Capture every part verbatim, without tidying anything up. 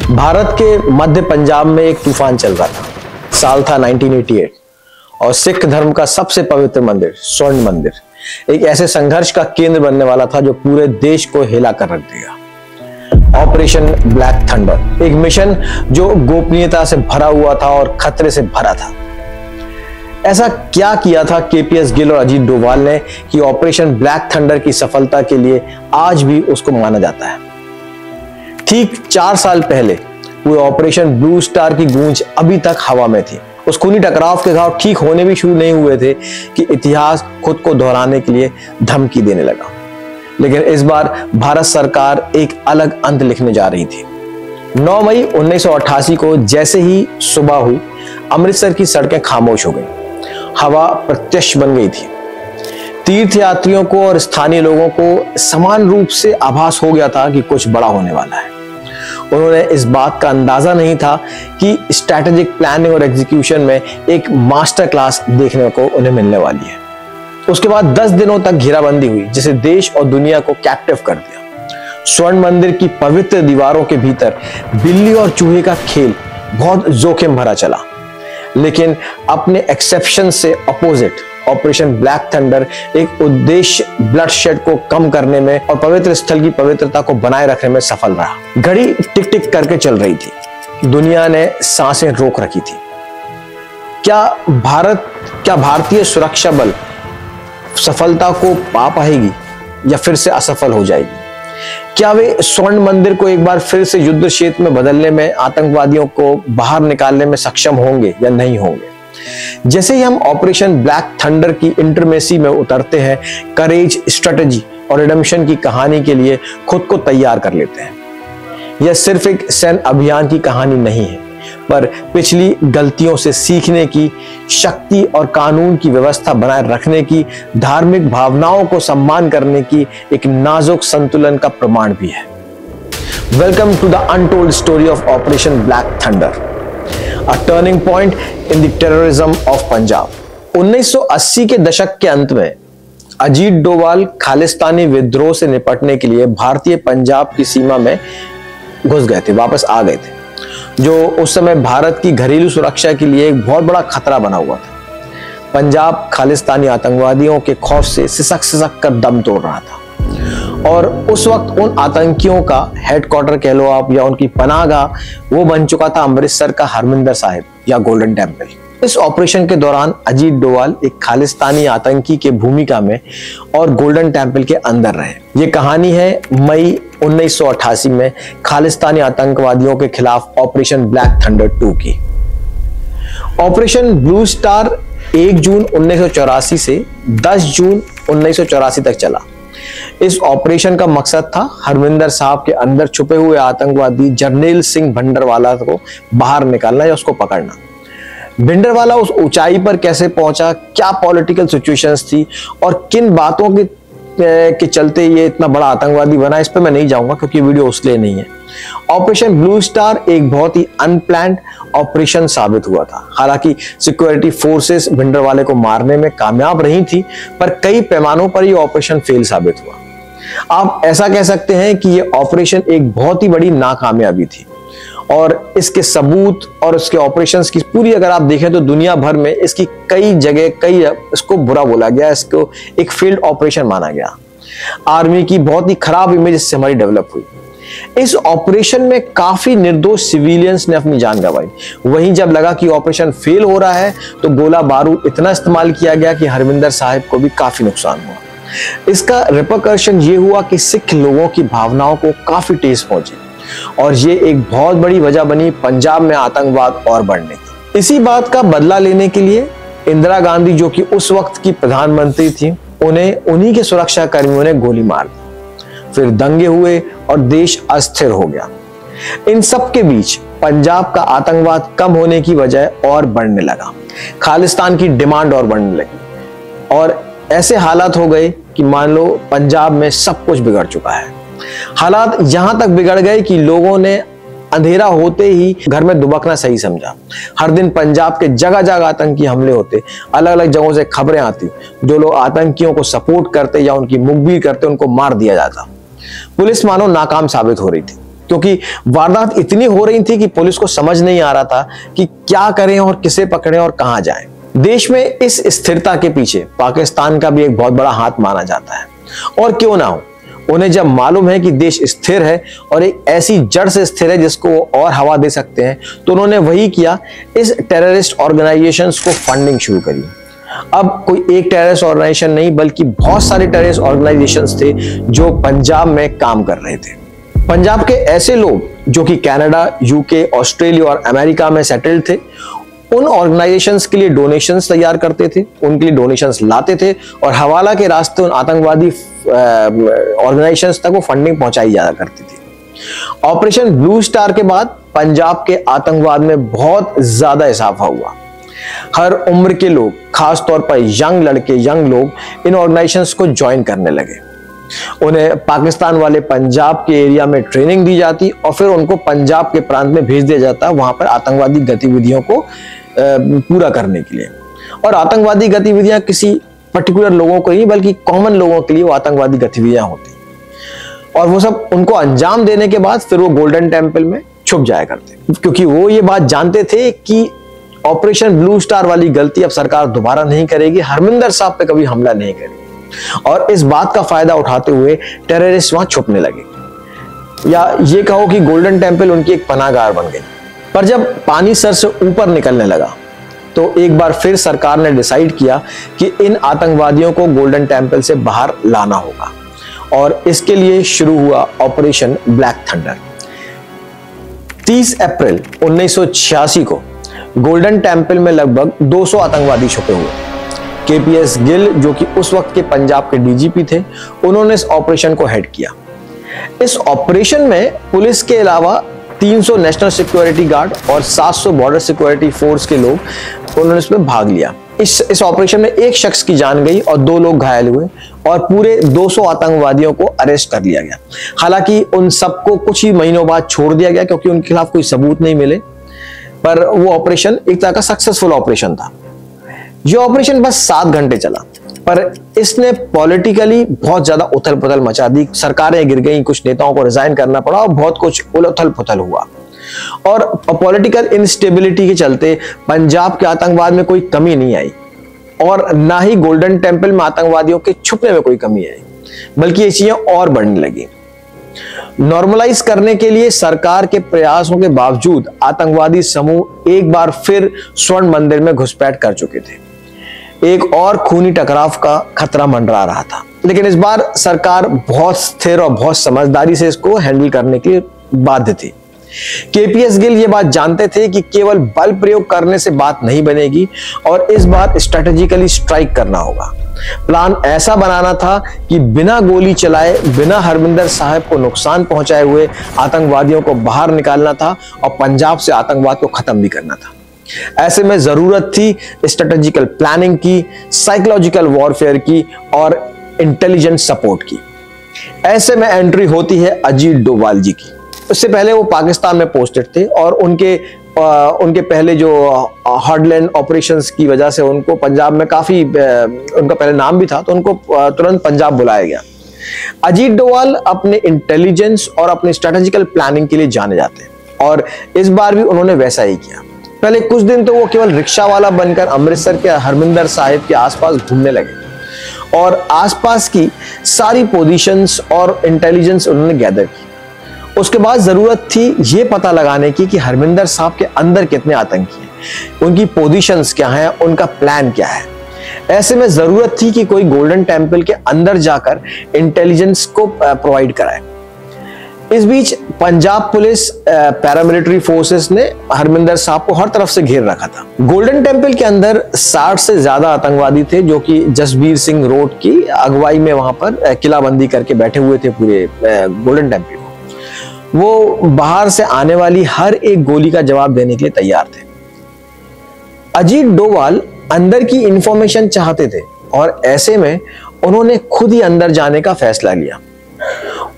भारत के मध्य पंजाब में एक तूफान चल रहा था। साल था उन्नीस सौ अठासी और सिख धर्म का सबसे पवित्र मंदिर स्वर्ण मंदिर एक ऐसे संघर्ष का केंद्र बनने वाला था जो पूरे देश को हिला कर रख देगा। ऑपरेशन ब्लैक थंडर, एक मिशन जो गोपनीयता से भरा हुआ था और खतरे से भरा था। ऐसा क्या किया था केपीएस गिल और अजीत डोवाल ने कि ऑपरेशन ब्लैक थंडर की सफलता के लिए आज भी उसको माना जाता है? ठीक चार साल पहले पूरे ऑपरेशन ब्लू स्टार की गूंज अभी तक हवा में थी। उस खूनी टकराव के घाव ठीक होने भी शुरू नहीं हुए थे कि इतिहास खुद को दोहराने के लिए धमकी देने लगा। लेकिन इस बार भारत सरकार एक अलग अंत लिखने जा रही थी। नौ मई उन्नीस सौ अठासी को जैसे ही सुबह हुई, अमृतसर की सड़कें खामोश हो गई। हवा प्रत्यक्ष बन गई थी। तीर्थयात्रियों को और स्थानीय लोगों को समान रूप से आभास हो गया था कि कुछ बड़ा होने वाला है। उन्होंने इस बात का अंदाजा नहीं था कि स्ट्रैटेजिक प्लानिंग और एग्जीक्यूशन में एक मास्टर क्लास देखने को उन्हें मिलने वाली है। उसके बाद दस दिनों तक घेराबंदी हुई, जिसे देश और दुनिया को कैप्टिव कर दिया। स्वर्ण मंदिर की पवित्र दीवारों के भीतर बिल्ली और चूहे का खेल बहुत जोखिम भरा चला। लेकिन अपने एक्सेप्शन से अपोजिट ऑपरेशन ब्लैक थंडर एक उद्देश्य ब्लडशेड को कम करने में और पवित्र स्थल की पवित्रता को बनाए रखने में सफल रहा। घड़ी टिक टिक करके चल रही थी। दुनिया ने सांसें रोक रखी थी। क्या भारत क्या भारतीय सुरक्षा बल सफलता को पा पाएगी या फिर से असफल हो जाएगी? क्या वे स्वर्ण मंदिर को एक बार फिर से युद्ध क्षेत्र में बदलने में, आतंकवादियों को बाहर निकालने में सक्षम होंगे या नहीं होंगे? जैसे ही हम ऑपरेशन ब्लैक थंडर की इंटरमेसी में उतरते हैं, करेज, स्ट्रेटजी और रिडेम्पशन की कहानी के लिए खुद को तैयार कर लेते हैं। यह सिर्फ एक सैन्य अभियान की कहानी नहीं है, पर पिछली गलतियों से सीखने की, शक्ति और कानून की व्यवस्था बनाए रखने की, धार्मिक भावनाओं को सम्मान करने की एक नाजुक संतुलन का प्रमाण भी है। Welcome to the untold story of operation black thunder, A turning point in the terrorism of Punjab. उन्नीस सौ अस्सी के दशक के अंत में अजीत डोवाल खालिस्तानी विद्रोह से निपटने के लिए भारतीय पंजाब की सीमा में घुस गए थे, वापस आ गए थे, जो उस समय भारत की घरेलू सुरक्षा के लिए एक बहुत बड़ा खतरा बना हुआ था। पंजाब खालिस्तानी आतंकवादियों के खौफ से सिसक सिसक कर दम तोड़ रहा था और उस वक्त उन आतंकियों का हेडक्वार्टर कह लो आप या उनकी पनाहगाह वो बन चुका था अमृतसर का हरमिंदर साहिब या गोल्डन टेम्पल। इस ऑपरेशन के दौरान अजीत डोवाल एक खालिस्तानी आतंकी के भूमिका में और गोल्डन टेम्पल के अंदर रहे। ये कहानी है मई उन्नीस सौ अठासी में खालिस्तानी आतंकवादियों के खिलाफ ऑपरेशन ब्लैक थंडर टू की। ऑपरेशन ब्लू स्टार एक जून उन्नीस सौ चौरासी से दस जून उन्नीस सौ चौरासी तक चला। इस ऑपरेशन का मकसद था हरमिंदर साहब के अंदर छुपे हुए आतंकवादी जरनैल सिंह भिंडरवाला को बाहर निकालना या उसको पकड़ना। भिंडरवाला उस ऊंचाई पर कैसे पहुंचा, क्या पॉलिटिकल सिचुएशंस थी और किन बातों के के चलते ये इतना बड़ा आतंकवादी बना, इस पर मैं नहीं जाऊंगा क्योंकि वीडियो उसलिए नहीं है। ऑपरेशन ब्लू स्टार एक बहुत ही अनप्लान्ड ऑपरेशन साबित हुआ था। हालांकि सिक्योरिटी फोर्सेस भिंडरवाले को मारने में कामयाब रही थी, पर कई पैमानों पर यह ऑपरेशन फेल साबित हुआ। आप ऐसा कह सकते हैं कि यह ऑपरेशन एक बहुत ही बड़ी नाकामयाबी थी और इसके सबूत और इसके ऑपरेशंस की पूरी अगर आप देखें तो दुनिया भर में इसकी कई जगह कई इसको बुरा बोला गया, इसको एक फील्ड ऑपरेशन माना गया। आर्मी की बहुत ही खराब इमेज इससे हमारी डेवलप हुई। इस ऑपरेशन में काफी निर्दोष सिविलियंस ने अपनी जान गंवाई। वहीं जब लगा कि ऑपरेशन फेल हो रहा है तो गोला बारूद इतना इस्तेमाल किया गया कि हरमिंदर साहिब को भी काफी नुकसान हुआ। इसका रिपरकशन ये हुआ कि सिख लोगों की भावनाओं को काफी ठेस पहुंची और ये एक बहुत बड़ी वजह बनी पंजाब में आतंकवाद और बढ़ने की। इसी बात का बदला लेने के लिए इंदिरा गांधी, जो कि उस वक्त की प्रधानमंत्री थी, उन्हें उन्हीं के सुरक्षा कर्मियों ने गोली मार दी। फिर दंगे हुए और देश अस्थिर हो गया। इन सब के बीच पंजाब का आतंकवाद कम होने की वजह और बढ़ने लगा, खालिस्तान की डिमांड और बढ़ने लगी और ऐसे हालात हो गए कि मान लो पंजाब में सब कुछ बिगड़ चुका है। हालात यहां तक बिगड़ गए कि लोगों ने अंधेरा होते ही घर में दुबकना सही समझा। हर दिन पंजाब के जगह जगह आतंकी हमले होते, अलग अलग जगहों से खबरें आती। जो लोग आतंकियों को सपोर्ट करते या उनकी मुखबिर करते, उनको मार दिया जाता। पुलिस मानो नाकाम साबित हो रही थी क्योंकि वारदात इतनी हो रही थी कि पुलिस को समझ नहीं आ रहा था कि क्या करें और किसे पकड़ें और कहां जाएं। देश में इस स्थिरता के पीछे पाकिस्तान का भी एक बहुत बड़ा हाथ माना जाता है, और क्यों ना हो। उन्हें जब मालूम है कि देश स्थिर है और एक ऐसी जड़ से स्थिर है जिसको वो और हवा दे सकते हैं, तो उन्होंने वही किया, इस टेररिस्ट ऑर्गेनाइजेशंस को फंडिंग शुरू करी। अब कोई एक टेररिस्ट ऑर्गेनाइजेशन नहीं बल्कि बहुत सारे टेररिस्ट ऑर्गेनाइजेशंस थे जो पंजाब में काम कर रहे थे। पंजाब के ऐसे लोग जो कि कनाडा, यूके, ऑस्ट्रेलिया और अमेरिका में सेटल्ड थे, उन ऑर्गेनाइजेशंस के लिए डोनेशंस तैयार करते थे, उनके लिए डोनेशंस लाते थे और हवाला के रास्ते उन आतंकवादी ऑर्गेनाइजेशंस तक वो फंडिंग पहुंचाई जाया करती थी। ऑपरेशन ब्लू स्टार के बाद पंजाब के आतंकवाद में बहुत ज्यादा इजाफा हुआ। हर उम्र के लोग, खासतौर पर यंग लड़के, यंग लोग इन ऑर्गेनाइजेशंस को ज्वाइन करने लगे। उन्हें पाकिस्तान वाले पंजाब के एरिया में ट्रेनिंग दी जाती और फिर उनको पंजाब के प्रांत में भेज दिया जाता, वहां पर आतंकवादी गतिविधियों को पूरा करने के लिए। और आतंकवादी गतिविधियां किसी पर्टिकुलर लोगों को नहीं बल्कि कॉमन लोगों के लिए वो आतंकवादी गतिविधियां होती, और वो सब उनको अंजाम देने के बाद फिर वो गोल्डन टेम्पल में छुप जाया करते, क्योंकि वो ये बात जानते थे कि ऑपरेशन ब्लू स्टार वाली गलती अब सरकार दोबारा नहीं करेगी, हरमिंदर साहब पे कभी हमला नहीं करेगी। और इस बात का फायदा उठाते हुए टेररिस्ट वहां छुपने लगे, या ये कहो कि गोल्डन टेम्पल उनकी एक पनाहगार बन गई। पर जब पानी सर से ऊपर निकलने लगा तो एक बार फिर सरकार ने डिसाइड किया कि इन आतंकवादियों को गोल्डन टेम्पल से बाहर लाना होगा, और इसके लिए शुरू हुआ ऑपरेशन ब्लैक थंडर। तीस अप्रैल उन्नीस सौ छियासी को गोल्डन टेम्पल में लगभग दो सौ आतंकवादी छुपे हुए। केपीएस गिल जो कि उस वक्त के पंजाब के डीजीपी थे, उन्होंने इस ऑपरेशन को हेड किया। इस ऑपरेशन में पुलिस के अलावा तीन सौ नेशनल सिक्योरिटी गार्ड और सात सौ बॉर्डर सिक्योरिटी फोर्स के लोग, उन्होंने इसमें भाग लिया। इस इस ऑपरेशन में एक शख्स की जान गई और दो लोग घायल हुए और पूरे दो सौ आतंकवादियों को अरेस्ट कर लिया गया। हालांकि उन सबको कुछ ही महीनों बाद छोड़ दिया गया क्योंकि उनके खिलाफ कोई सबूत नहीं मिले, पर वो ऑपरेशन एक तरह का सक्सेसफुल ऑपरेशन था। यह ऑपरेशन बस सात घंटे चला, पर इसने पॉलिटिकली बहुत ज्यादा उथल पुथल मचा दी। सरकारें गिर गई, कुछ नेताओं को रिजाइन करना पड़ा और बहुत कुछ उथल पुथल हुआ। और पॉलिटिकल इंस्टेबिलिटी के चलते पंजाब के आतंकवाद में कोई कमी नहीं आई और ना ही गोल्डन टेम्पल में आतंकवादियों के छुपने में कोई कमी आई, बल्कि ये चीजें और बढ़ने लगी। नॉर्मलाइज करने के लिए सरकार के प्रयासों के बावजूद आतंकवादी समूह एक बार फिर स्वर्ण मंदिर में घुसपैठ कर चुके थे। एक और खूनी टकराव का खतरा मंडरा रहा था, लेकिन इस बार सरकार बहुत स्थिर और बहुत समझदारी से इसको हैंडल करने के लिए बाध्य थी। केपीएस गिल ये बात जानते थे कि केवल बल प्रयोग करने से बात नहीं बनेगी और इस बार स्ट्रेटेजिकली स्ट्राइक करना होगा। प्लान ऐसा बनाना था कि बिना गोली चलाए, बिना हरमिंदर साहब को नुकसान पहुंचाए हुए आतंकवादियों को बाहर निकालना था और पंजाब से आतंकवाद को खत्म भी करना था। ऐसे में जरूरत थी स्ट्रेटेजिकल प्लानिंग की, साइकोलॉजिकल वॉरफेयर की और इंटेलिजेंस सपोर्ट की। ऐसे में एंट्री होती है अजीत डोवाल जी की। उससे पहले वो पाकिस्तान में पोस्टेड थे और उनके आ, उनके पहले जो हार्डलैंड ऑपरेशंस की वजह से उनको पंजाब में काफी आ, उनका पहले नाम भी था, तो उनको तुरंत पंजाब बुलाया गया। अजीत डोवाल अपने इंटेलिजेंस और अपने स्ट्रेटेजिकल प्लानिंग के लिए जाने जाते हैं और इस बार भी उन्होंने वैसा ही किया। पहले कुछ दिन तो वो केवल रिक्शा वाला बनकर अमृतसर के हरमिंदर साहिब के आसपास घूमने लगे और आसपास की सारी पोजीशंस और इंटेलिजेंस उन्होंने गैदर की। उसके बाद जरूरत थी ये पता लगाने की कि हरमिंदर साहब के अंदर कितने आतंकी हैं, उनकी पोजीशंस क्या हैं, उनका प्लान क्या है। ऐसे में जरूरत थी कि कोई गोल्डन टेम्पल के अंदर जाकर इंटेलिजेंस को प्रोवाइड कराए। इस बीच पंजाब पुलिस पैरामिलिट्री फोर्सेस ने हरमिंदर साहब को हर तरफ से घेर रखा था। गोल्डन टेम्पल के अंदर साठ से ज्यादा आतंकवादी थे जो कि जसबीर सिंह रोड की अगुवाई में वहां पर किलाबंदी करके बैठे हुए थे पूरे गोल्डन टेम्पल को। वो बाहर से आने वाली हर एक गोली का जवाब देने के लिए तैयार थे। अजीत डोवाल अंदर की इंफॉर्मेशन चाहते थे और ऐसे में उन्होंने खुद ही अंदर जाने का फैसला लिया।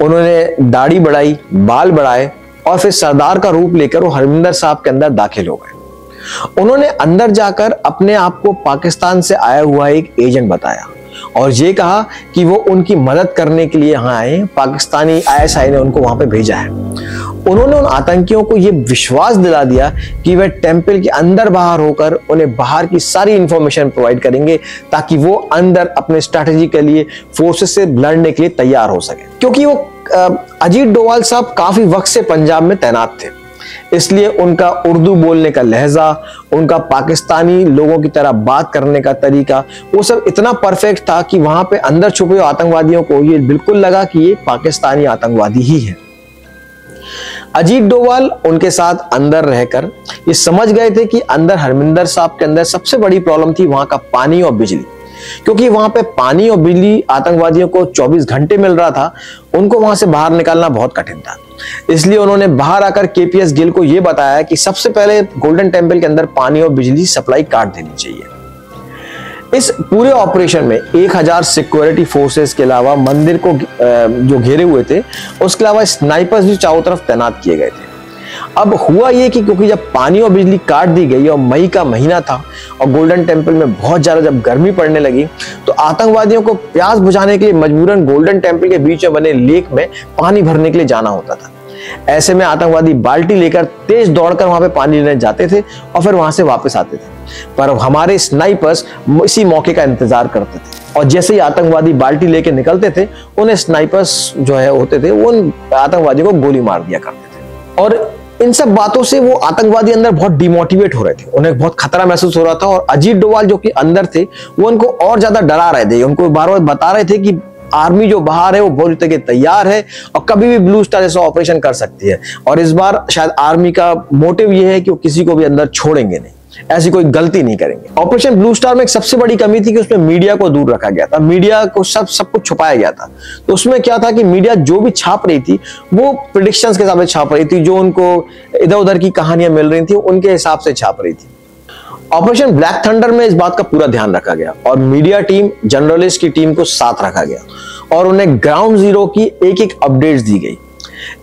उन्होंने दाढ़ी बढ़ाई, बाल बढ़ाए और फिर सरदार का रूप लेकर वो हरमिंदर साहब के अंदर दाखिल हो गए। उन्होंने अंदर जाकर अपने आप को पाकिस्तान से आया हुआ एक एजेंट बताया और ये कहा कि वो उनकी मदद करने के लिए यहाँ आए। पाकिस्तानी आईएसआई ने उनको वहां पे भेजा है उन्होंने उन आतंकियों को ये विश्वास दिला दिया कि वह टेम्पल के अंदर बाहर होकर उन्हें बाहर की सारी इंफॉर्मेशन प्रोवाइड करेंगे ताकि वो अंदर अपने स्ट्रैटेजी के लिए फोर्सेस से लड़ने के लिए तैयार हो सके। क्योंकि वो अजीत डोवाल साहब काफी वक्त से पंजाब में तैनात थे, इसलिए उनका उर्दू बोलने का लहजा, उनका पाकिस्तानी लोगों की तरह बात करने का तरीका, वो सब इतना परफेक्ट था कि वहां पे अंदर छुपे आतंकवादियों को ये बिल्कुल लगा कि ये पाकिस्तानी आतंकवादी ही है। अजीत डोवाल उनके साथ अंदर रहकर ये समझ गए थे कि अंदर हरमिंदर साहब के अंदर सबसे बड़ी प्रॉब्लम थी वहां का पानी और बिजली, क्योंकि वहां पे पानी और बिजली आतंकवादियों को चौबीस घंटे मिल रहा था, उनको वहां से बाहर निकालना बहुत कठिन था। इसलिए उन्होंने बाहर आकर केपीएस गिल को यह बताया कि सबसे पहले गोल्डन टेम्पल के अंदर पानी और बिजली सप्लाई काट देनी चाहिए। इस पूरे ऑपरेशन में एक हजार सिक्योरिटी फोर्सेस के अलावा मंदिर को जो घेरे हुए थे उसके अलावा स्नाइपर्स भी चारों तरफ तैनात किए गए थे। अब हुआ ये कि क्योंकि जब पानी और बिजली काट दी गई और मई का महीना था और गोल्डन टेम्पल में बहुत ज्यादा जब गर्मी पड़ने लगी तो आतंकवादियों को प्यास बुझाने के लिए मजबूरन गोल्डन टेम्पल के बीच में बने लेक में पानी भरने के लिए जाना होता था। ऐसे में आतंकवादी बाल्टी लेकर तेज दौड़कर वहां पे पानी लेने जाते थे और फिर वहां से वापस आते थे, पर हमारे स्नाइपर्स इसी मौके का इंतजार करते थे और जैसे ही आतंकवादी बाल्टी लेकर निकलते थे उन्हें स्नाइपर्स जो है होते थे वो उन आतंकवादियों को गोली मार दिया करते थे। और इन सब बातों से वो आतंकवादी अंदर बहुत डिमोटिवेट हो रहे थे, उन्हें बहुत खतरा महसूस हो रहा था। और अजीत डोवाल जो कि अंदर थे वो उनको और ज्यादा डरा रहे थे, उनको बार बार बता रहे थे कि आर्मी जो बाहर है वो पूरी तरह तैयार है और कभी भी ब्लू स्टार जैसा ऑपरेशन कर सकती है, और इस बार शायद आर्मी का मोटिव ये है कि वो किसी को भी अंदर छोड़ेंगे नहीं, ऐसी कोई गलती नहीं करेंगे। ऑपरेशन ब्लू स्टार में एक सबसे बड़ी कमी थी कि उसमें मीडिया को दूर रखा गया था, मीडिया को सब सब कुछ छुपाया गया था। तो उसमें क्या था कि मीडिया जो भी छाप रही थी वो प्रेडिक्शंस के हिसाब से छाप रही थी, जो उनको इधर उधर की कहानियां मिल रही थी उनके हिसाब से छाप रही थी। ऑपरेशन ब्लैक थंडर में इस बात का पूरा ध्यान रखा गया और मीडिया टीम, जर्नलिस्ट की टीम को साथ रखा गया और उन्हें ग्राउंड जीरो की एक एक अपडेट दी गई।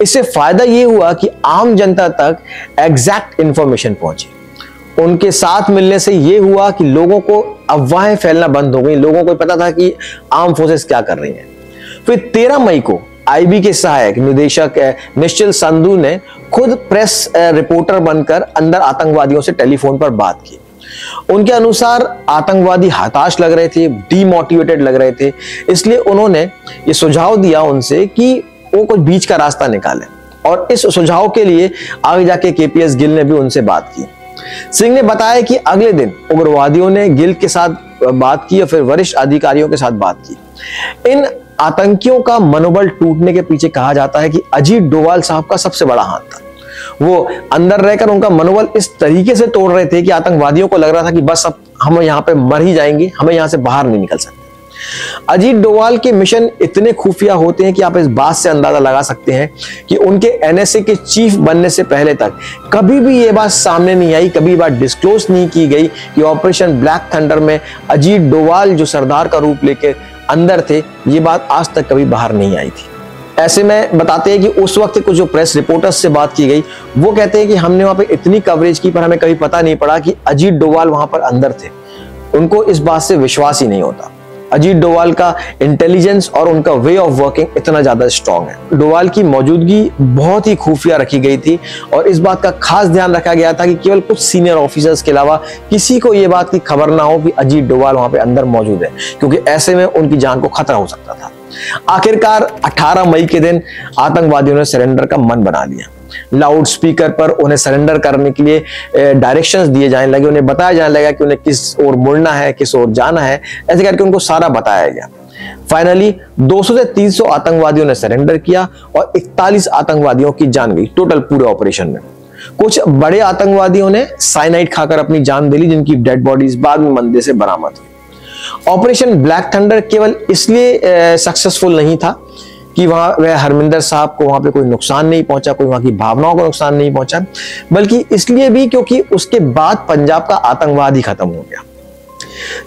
इससे फायदा यह हुआ कि आम जनता तक एग्जैक्ट इंफॉर्मेशन पहुंची। उनके साथ मिलने से ये हुआ कि लोगों को अफवाहें फैलना बंद हो गई, लोगों को पता था कि आर्म फोर्सेस क्या कर रही हैं। फिर तेरह मई को आईबी के सहायक निदेशक निश्चल संधू ने खुद प्रेस रिपोर्टर बनकर अंदर आतंकवादियों से टेलीफोन पर बात की। उनके अनुसार आतंकवादी हताश लग रहे थे, डीमोटिवेटेड लग रहे थे, इसलिए उन्होंने ये सुझाव दिया उनसे कि वो कुछ बीच का रास्ता निकालें, और इस सुझाव के लिए आगे जाके केपीएस गिल ने भी उनसे बात की। सिंह ने बताया कि अगले दिन उग्रवादियों ने गिल के साथ बात की और फिर वरिष्ठ अधिकारियों के साथ बात की। इन आतंकियों का मनोबल टूटने के पीछे कहा जाता है कि अजीत डोवाल साहब का सबसे बड़ा हाथ था। वो अंदर रहकर उनका मनोबल इस तरीके से तोड़ रहे थे कि आतंकवादियों को लग रहा था कि बस अब हम यहाँ पे मर ही जाएंगे, हमें यहाँ से बाहर नहीं निकल सकते। अजीत डोवाल के मिशन इतने खुफिया होते हैं कि आप इस बात से अंदाजा लगा सकते हैं कि उनके एनएसए के चीफ बनने से पहले तक कभी भी ये बात सामने नहीं आई, कभी बात डिस्क्लोज नहीं की गई कि ऑपरेशन ब्लैक थंडर में अजीत डोवाल जो सरदार का रूप लेकर अंदर थे, ये बात आज तक कभी बाहर नहीं आई थी। ऐसे में बताते हैं कि उस वक्त कुछ जो प्रेस रिपोर्टर्स से बात की गई वो कहते हैं कि हमने वहां पर इतनी कवरेज की पर हमें कभी पता नहीं पड़ा कि अजीत डोवाल वहां पर अंदर थे। उनको इस बात से विश्वास ही नहीं होता। अजीत डोवाल का इंटेलिजेंस और उनका वे ऑफ वर्किंग इतना ज्यादा स्ट्रांग है। डोवाल की मौजूदगी बहुत ही खुफिया रखी गई थी और इस बात का खास ध्यान रखा गया था कि केवल कुछ सीनियर ऑफिसर्स के अलावा किसी को यह बात की खबर ना हो कि अजीत डोवाल वहां पे अंदर मौजूद है, क्योंकि ऐसे में उनकी जान को खतरा हो सकता था। आखिरकार अठारह मई के दिन आतंकवादियों ने सरेंडर का मन बना लिया। लाउड स्पीकर पर उन्हें सरेंडर करने के लिए डायरेक्शंस दिए जाने लगे, उन्हें बताया जाने लगा कि उन्हें किस ओर मुड़ना है, किस ओर जाना है, ऐसे करके उनको सारा बताया गया। फाइनली दो सौ से तीन सौ आतंकवादियों ने सरेंडर किया और इकतालीस आतंकवादियों की जान गई टोटल पूरे ऑपरेशन में। कुछ बड़े आतंकवादियों ने साइनाइड खाकर अपनी जान दे ली, जिनकी डेड बॉडीज बाद में मंदिर से बरामद हुई। ऑपरेशन ब्लैक थंडर केवल इसलिए सक्सेसफुल नहीं था कि वहां वह हरमिंदर साहब को वहां पे कोई नुकसान नहीं पहुंचा, कोई वहां की भावनाओं को नुकसान नहीं पहुंचा, बल्कि इसलिए भी क्योंकि उसके बाद पंजाब का आतंकवाद ही खत्म हो गया।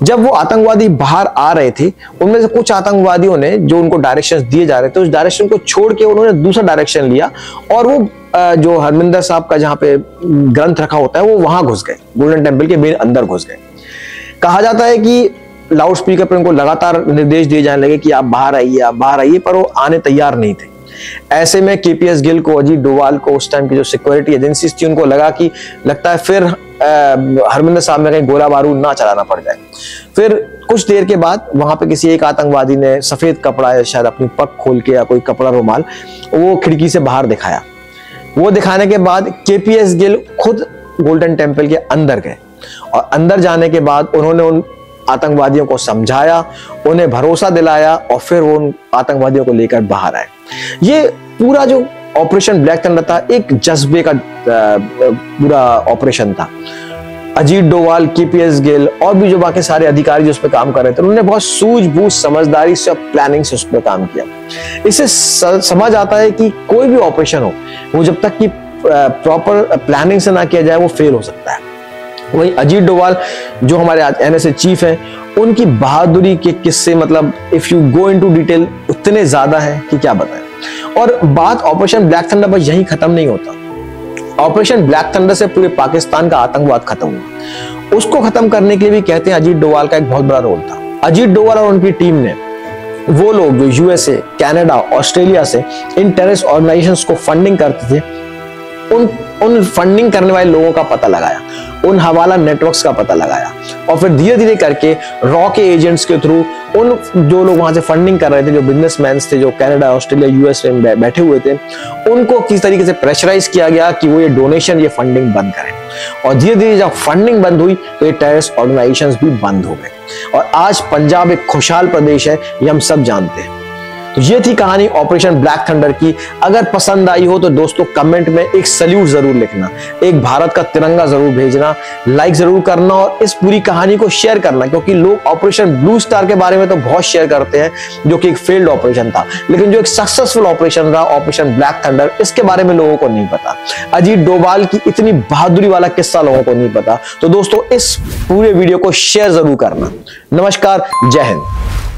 जब वो आतंकवादी बाहर आ रहे थे उनमें से कुछ आतंकवादियों ने जो उनको डायरेक्शंस दिए जा रहे थे उस डायरेक्शन को छोड़ के उन्होंने दूसरा डायरेक्शन लिया और वो जो हरमिंदर साहब का जहाँ पे ग्रंथ रखा होता है वो वहां घुस गए, गोल्डन टेम्पल के मेन अंदर घुस गए। कहा जाता है कि लाउड स्पीकर पर उनको लगातार निर्देश दिए जाने लगे कि आप बाहर आइए, आप बाहर आइए, पर वो आने तैयार नहीं थे। ऐसे में केपीएस गिल को, अजीत डोवाल को, उस टाइम की जो सिक्योरिटी एजेंसी थी उनको लगा कि लगता है फिर हरमिंदर साहब में कहीं गोला बारूद ना चलाना पड़ जाए। फिर कुछ देर के बाद वहां पे किसी एक आतंकवादी ने सफेद कपड़ा या शायद अपनी पग खोल के या कोई कपड़ा रुमाल वो खिड़की से बाहर दिखाया। वो दिखाने के बाद केपीएस गिल खुद गोल्डन टेम्पल के अंदर गए और अंदर जाने के बाद उन्होंने उन आतंकवादियों को समझाया, उन्हें भरोसा दिलाया और फिर वो उन आतंकवादियों को लेकर बाहर आए। ये पूरा जो ऑपरेशन ब्लैक थंडर था एक जज्बे का पूरा ऑपरेशन था। अजीत डोवाल, केपीएस गिल और भी जो बाकी सारे अधिकारी जो उस पर काम कर रहे थे उन्होंने बहुत सूझबूझ, समझदारी से और प्लानिंग से उस पर काम किया। इससे समझ आता है कि कोई भी ऑपरेशन हो वो जब तक कि प्रॉपर प्लानिंग से ना किया जाए वो फेल हो सकता है। वही अजीत डोवाल जो हमारे एनएसए चीफ हैं, उनकी बहादुरी के किस्से मतलब if you go into detail उतने ज्यादा हैं कि क्या बताएं। और बात ऑपरेशन ब्लैक थंडर पर यहीं खत्म नहीं होता। ऑपरेशन ब्लैक थंडर से पूरे पाकिस्तान का आतंकवाद खत्म हुआ। उसको खत्म करने के लिए भी कहते हैं अजीत डोवाल का एक बहुत बड़ा रोल था। अजीत डोवाल और उनकी टीम ने, वो लोग जो यूएसए, कैनेडा, ऑस्ट्रेलिया से इन टेररिस्ट ऑर्गेनाइजेशन को फंडिंग करते थे, उन उन फंडिंग करने वाले लोगों का पता लगाया, उन हवाला नेटवर्क्स का पता लगाया और फिर धीरे धीरे करके रॉ के एजेंट्स के थ्रू उन जो लोग वहां से फंडिंग कर रहे थे, जो बिजनेसमैन थे, जो कनाडा, ऑस्ट्रेलिया, यूएस में बैठे हुए थे, उनको किस तरीके से प्रेशराइज किया गया कि वो ये डोनेशन, ये फंडिंग बंद करें। और धीरे धीरे जब फंडिंग बंद हुई तो ये टेररिस्ट ऑर्गेनाइजेशंस भी बंद हो गए और आज पंजाब एक खुशहाल प्रदेश है, ये हम सब जानते हैं। तो ये थी कहानी ऑपरेशन ब्लैक थंडर की। अगर पसंद आई हो तो दोस्तों कमेंट में एक सैल्यूट जरूर लिखना, एक भारत का तिरंगा जरूर भेजना, लाइक जरूर करना और इस पूरी कहानी को शेयर करना, क्योंकि लोग ऑपरेशन ब्लू स्टार के बारे में तो बहुत शेयर करते हैं जो कि एक फेल्ड ऑपरेशन था, लेकिन जो एक सक्सेसफुल ऑपरेशन रहा ऑपरेशन ब्लैक थंडर, इसके बारे में लोगों को नहीं पता। अजीत डोवाल की इतनी बहादुरी वाला किस्सा लोगों को नहीं पता। तो दोस्तों इस पूरे वीडियो को शेयर जरूर करना। नमस्कार, जय हिंद।